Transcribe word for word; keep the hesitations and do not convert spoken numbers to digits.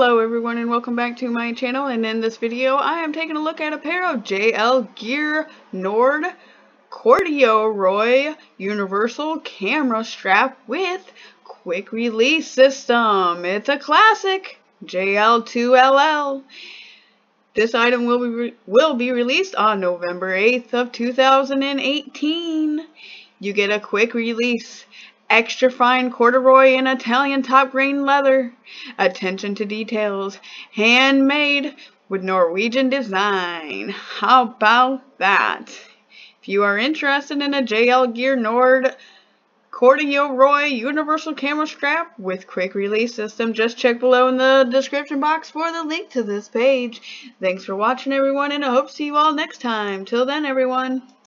Hello everyone and welcome back to my channel, and in this video I am taking a look at a pair of J L Gear Nord corduroy universal camera strap with quick release system. It's a classic J L two L L. This item will be re will be released on November eighth of two thousand eighteen. You get a quick release, extra fine corduroy and Italian top grain leather, attention to details, handmade with Norwegian design. How about that? If you are interested in a J L Gear Nord corduroy universal camera strap with quick release system, just check below in the description box for the link to this page. Thanks for watching everyone, and I hope to see you all next time. Till then everyone.